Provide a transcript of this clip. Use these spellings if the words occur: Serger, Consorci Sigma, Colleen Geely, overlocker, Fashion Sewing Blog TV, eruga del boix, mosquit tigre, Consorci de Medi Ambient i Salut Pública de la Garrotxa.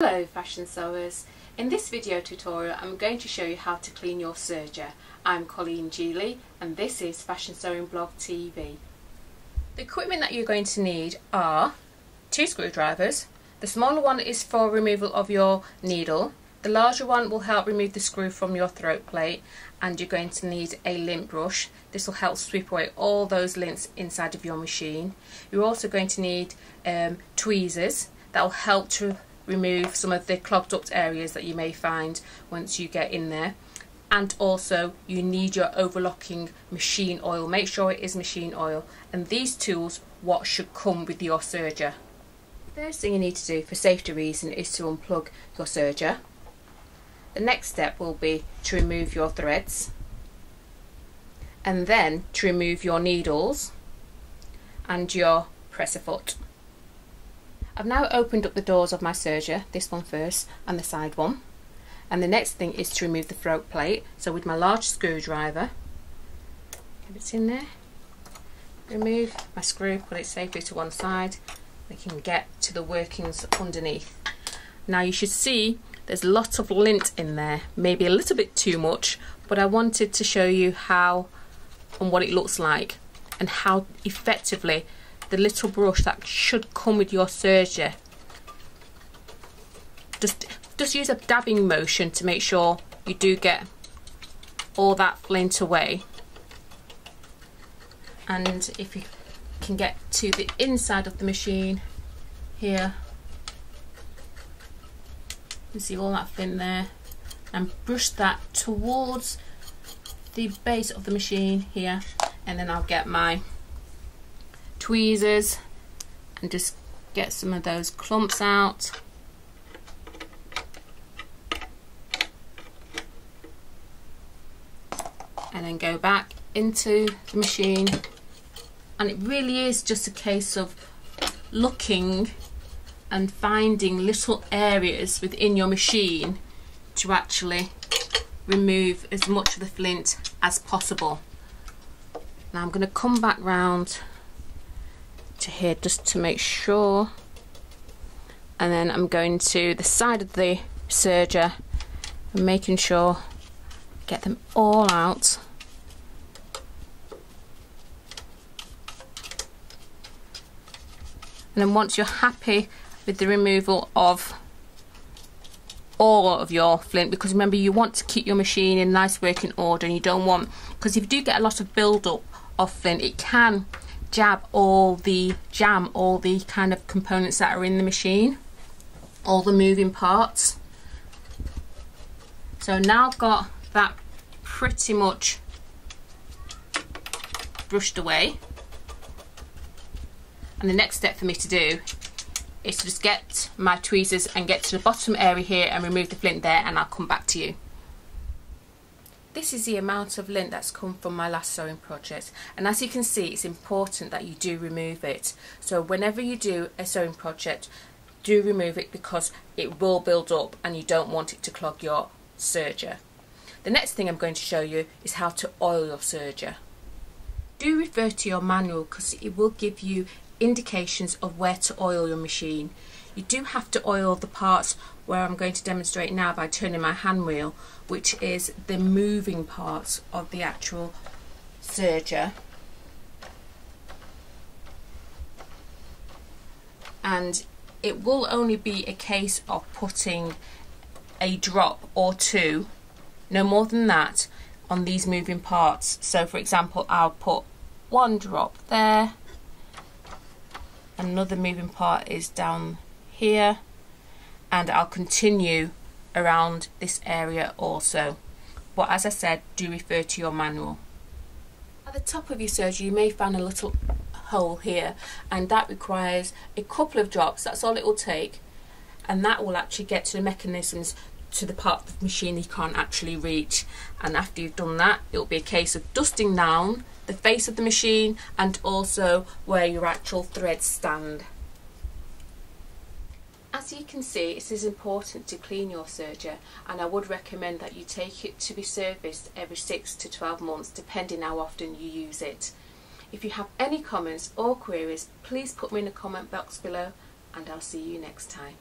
Hello fashion sewers, in this video tutorial I'm going to show you how to clean your serger. I'm Colleen Geely and this is Fashion Sewing Blog TV. The equipment that you're going to need are two screwdrivers. The smaller one is for removal of your needle, the larger one will help remove the screw from your throat plate, and you're going to need a lint brush. This will help sweep away all those lints inside of your machine. You're also going to need tweezers that will help to remove some of the clogged up areas that you may find once you get in there, and also you need your overlocking machine oil. Make sure it is machine oil, and these tools what should come with your serger. The first thing you need to do for safety reason is to unplug your serger. The next step will be to remove your threads, and then to remove your needles and your presser foot. I've now opened up the doors of my serger, this one first and the side one, and the next thing is to remove the throat plate. So with my large screwdriver, get it in there, remove my screw, put it safely to one side, we can get to the workings underneath. Now you should see there's a lot of lint in there, maybe a little bit too much, but I wanted to show you how and what it looks like and how effectively the little brush that should come with your serger. Just use a dabbing motion to make sure you do get all that lint away. And if you can get to the inside of the machine here, you can see all that lint there, and brush that towards the base of the machine here, and then I'll get my tweezers and just get some of those clumps out. And then go back into the machine, and it really is just a case of looking and finding little areas within your machine to actually remove as much of the lint as possible. Now I'm going to come back round to here just to make sure, and then I'm going to the side of the serger and making sure get them all out, and then once you're happy with the removal of all of your lint, because remember you want to keep your machine in nice working order, and you don't want, because if you do get a lot of build up of lint it can jam all the kind of components that are in the machine, all the moving parts. So now I've got that pretty much brushed away, and the next step for me to do is to just get my tweezers and get to the bottom area here and remove the lint there, and I'll come back to you. This is the amount of lint that's come from my last sewing project, and as you can see it's important that you do remove it. So whenever you do a sewing project, do remove it, because it will build up and you don't want it to clog your serger. The next thing I'm going to show you is how to oil your serger. Do refer to your manual, because it will give you indications of where to oil your machine. You do have to oil the parts where I'm going to demonstrate now by turning my hand wheel, which is the moving parts of the actual serger. And it will only be a case of putting a drop or two, no more than that, on these moving parts. So for example, I'll put one drop there, another moving part is down here, and I'll continue around this area also, but as I said, do refer to your manual. At the top of your serger you may find a little hole here, and that requires a couple of drops, that's all it will take, and that will actually get to the mechanisms, to the part of the machine you can't actually reach. And after you've done that, it'll be a case of dusting down the face of the machine and also where your actual threads stand. As you can see, it is important to clean your serger, and I would recommend that you take it to be serviced every 6 to 12 months depending how often you use it. If you have any comments or queries, please put me in the comment box below, and I'll see you next time.